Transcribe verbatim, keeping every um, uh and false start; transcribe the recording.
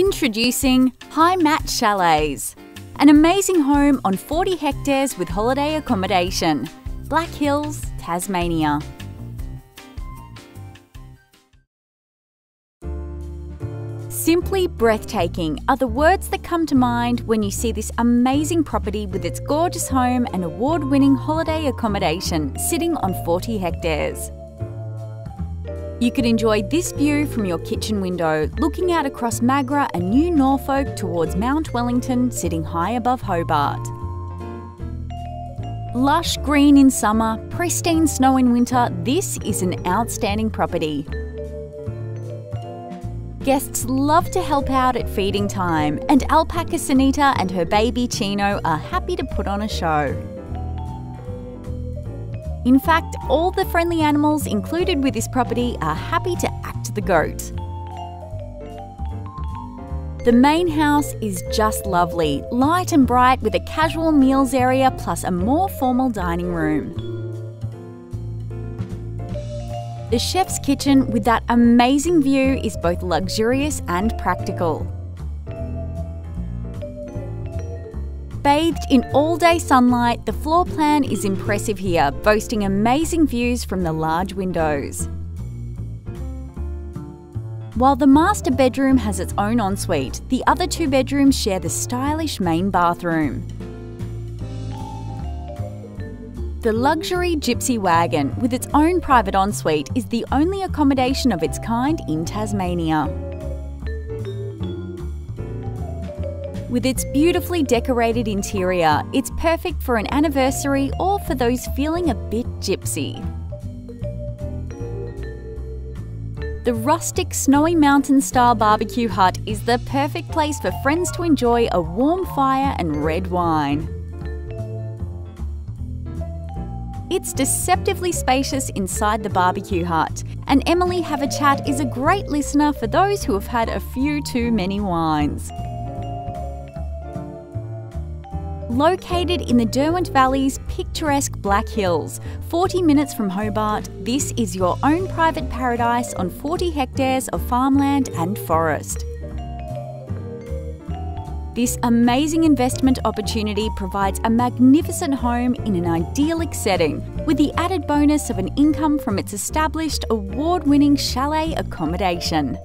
Introducing HiMat Chalets, an amazing home on forty hectares with holiday accommodation. Black Hills, Tasmania. Simply breathtaking are the words that come to mind when you see this amazing property with its gorgeous home and award-winning holiday accommodation sitting on forty hectares. You could enjoy this view from your kitchen window, looking out across Magra and New Norfolk towards Mount Wellington, sitting high above Hobart. Lush green in summer, pristine snow in winter, this is an outstanding property. Guests love to help out at feeding time, and Alpaca Sunita and her baby Chino are happy to put on a show. In fact, all the friendly animals included with this property are happy to act the goat. The main house is just lovely, light and bright with a casual meals area plus a more formal dining room. The chef's kitchen with that amazing view is both luxurious and practical. Bathed in all-day sunlight, the floor plan is impressive here, boasting amazing views from the large windows. While the master bedroom has its own ensuite, the other two bedrooms share the stylish main bathroom. The luxury Gypsy Wagon, with its own private ensuite, is the only accommodation of its kind in Tasmania. With its beautifully decorated interior, it's perfect for an anniversary or for those feeling a bit gypsy. The rustic, snowy mountain-style barbecue hut is the perfect place for friends to enjoy a warm fire and red wine. It's deceptively spacious inside the barbecue hut, and Emily Have A Chat is a great listener for those who have had a few too many wines. Located in the Derwent Valley's picturesque Black Hills, forty minutes from Hobart, this is your own private paradise on forty hectares of farmland and forest. This amazing investment opportunity provides a magnificent home in an idyllic setting, with the added bonus of an income from its established award-winning chalet accommodation.